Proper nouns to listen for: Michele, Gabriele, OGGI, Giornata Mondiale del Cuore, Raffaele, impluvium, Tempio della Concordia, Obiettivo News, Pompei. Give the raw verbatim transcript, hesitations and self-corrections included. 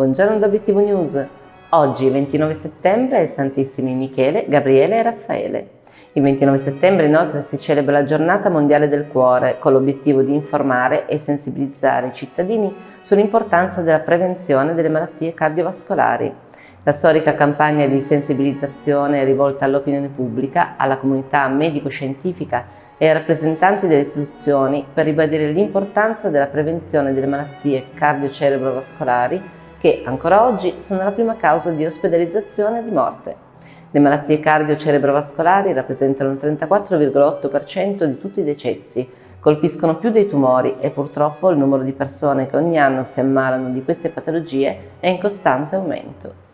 Buongiorno da Obiettivo News. Oggi ventinove settembre è Santissimi Michele, Gabriele e Raffaele. Il ventinove settembre inoltre si celebra la Giornata Mondiale del Cuore con l'obiettivo di informare e sensibilizzare i cittadini sull'importanza della prevenzione delle malattie cardiovascolari. La storica campagna di sensibilizzazione è rivolta all'opinione pubblica, alla comunità medico-scientifica e ai rappresentanti delle istituzioni per ribadire l'importanza della prevenzione delle malattie cardio-cerebrovascolari che ancora oggi sono la prima causa di ospedalizzazione e di morte. Le malattie cardio-cerebrovascolari rappresentano il trentaquattro virgola otto per cento di tutti i decessi, colpiscono più dei tumori e purtroppo il numero di persone che ogni anno si ammalano di queste patologie è in costante aumento.